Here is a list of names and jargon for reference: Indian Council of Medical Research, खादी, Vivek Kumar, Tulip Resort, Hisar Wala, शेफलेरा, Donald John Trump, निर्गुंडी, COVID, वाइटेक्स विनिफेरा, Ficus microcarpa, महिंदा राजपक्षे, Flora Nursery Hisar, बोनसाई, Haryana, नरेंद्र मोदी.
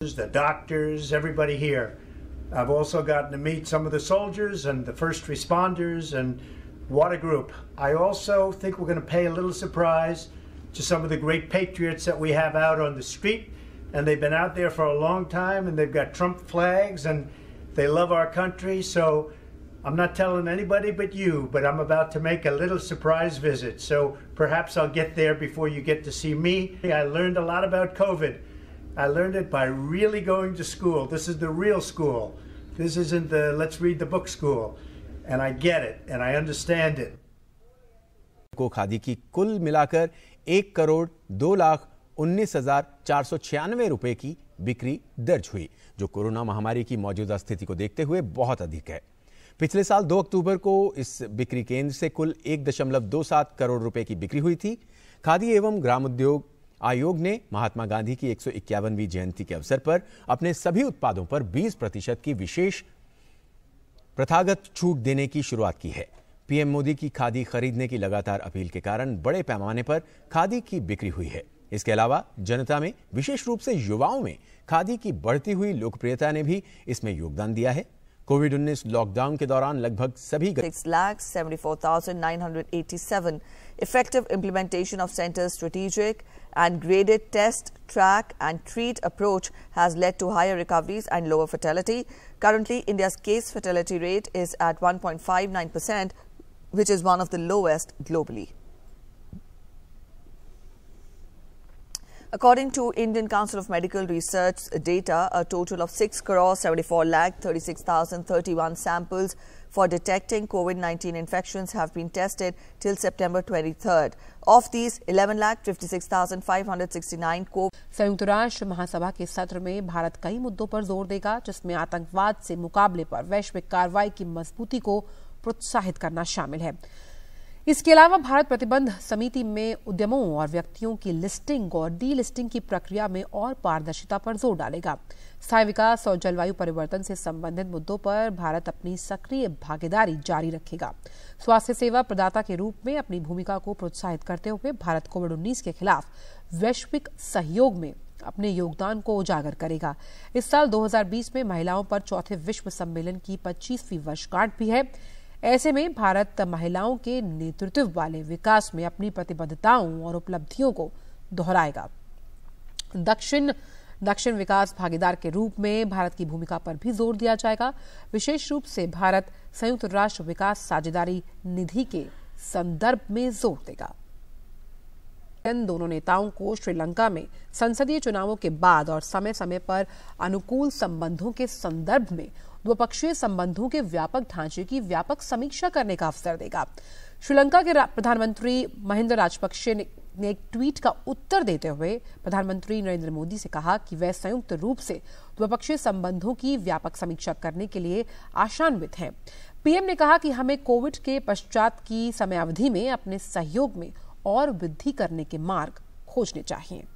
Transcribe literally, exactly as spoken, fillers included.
the doctors, everybody here. I've also gotten to meet some of the soldiers and the first responders, and what a group. I also think we're going to pay a little surprise to some of the great patriots that we have out on the street, and they've been out there for a long time, and they've got Trump flags, and they love our country. So I'm not telling anybody but you, but I'm about to make a little surprise visit, so perhaps I'll get there before you get to see me. I learned a lot about COVID. I learned it by really going to school. This is the real school. This isn't the let's read the book school. And I get it and I understand it. को खादी की कुल मिलाकर एक करोड़ दो लाख उन्नीस हजार चार सौ छियानवे रुपए की बिक्री दर्ज हुई, जो कोरोना महामारी की मौजूदा स्थिति को देखते हुए बहुत अधिक है. पिछले साल दो अक्टूबर को इस बिक्री केंद्र से कुल एक दशमलव दो सात करोड़ रुपए की बिक्री हुई थी. खादी एवं ग्रामोद्योग आयोग ने महात्मा गांधी की एक सौ इक्यावनवीं जयंती के अवसर पर अपने सभी उत्पादों पर बीस प्रतिशत की विशेष प्रथागत छूट देने की शुरुआत की है. पीएम मोदी की खादी खरीदने की लगातार अपील के कारण बड़े पैमाने पर खादी की बिक्री हुई है. इसके अलावा जनता में, विशेष रूप से युवाओं में, खादी की बढ़ती हुई लोकप्रियता ने भी इसमें योगदान दिया है. कोविड उन्नीस लॉकडाउन के दौरान लगभग सभी six lakh seventy-four thousand nine hundred eighty-seven effective implementation of center's strategic and graded test, track and treat approach has led to higher recoveries and lower fatality. Currently, India's case fatality rate is at one point five nine percent, which is one of the lowest globally. According to Indian Council of Medical Research data, a total of six crore seventy-four lakh thirty-six thousand thirty-one samples for detecting COVID nineteen infections have been tested till September twenty-third. Of these, eleven lakh fifty-six thousand five hundred sixty-nine को संयुक्त राष्ट्र महासभा के सत्र में भारत कई मुद्दों पर जोर देगा, जिसमें आतंकवाद से मुकाबले पर वैश्विक कार्रवाई की मजबूती को प्रोत्साहित करना शामिल है. इसके अलावा भारत प्रतिबंध समिति में उद्यमों और व्यक्तियों की लिस्टिंग और डीलिस्टिंग की प्रक्रिया में और पारदर्शिता पर जोर डालेगा. स्थायी विकास और जलवायु परिवर्तन से संबंधित मुद्दों पर भारत अपनी सक्रिय भागीदारी जारी रखेगा. स्वास्थ्य सेवा प्रदाता के रूप में अपनी भूमिका को प्रोत्साहित करते हुए भारत कोविड उन्नीस के खिलाफ वैश्विक सहयोग में अपने योगदान को उजागर करेगा. इस साल दो हजार बीस में महिलाओं पर चौथे विश्व सम्मेलन की पच्चीसवीं वर्षगांठ भी है. ऐसे में भारत महिलाओं के नेतृत्व वाले विकास में अपनी प्रतिबद्धताओं और उपलब्धियों को दोहराएगा. दक्षिण दक्षिण विकास भागीदार के रूप में भारत की भूमिका पर भी जोर दिया जाएगा. विशेष रूप से भारत संयुक्त राष्ट्र विकास साझेदारी निधि के संदर्भ में जोर देगा. इन दोनों नेताओं को श्रीलंका में संसदीय चुनावों के बाद और समय समय पर अनुकूल संबंधों के संदर्भ में द्विपक्षीय संबंधों के व्यापक ढांचे की व्यापक समीक्षा करने का अवसर देगा. श्रीलंका के प्रधानमंत्री महिंदा राजपक्षे ने एक ट्वीट का उत्तर देते हुए प्रधानमंत्री नरेंद्र मोदी से कहा कि वे संयुक्त रूप से द्विपक्षीय संबंधों की व्यापक समीक्षा करने के लिए आशान्वित हैं. पीएम ने कहा कि हमें कोविड के पश्चात की समयावधि में अपने सहयोग में और वृद्धि करने के मार्ग खोजने चाहिए.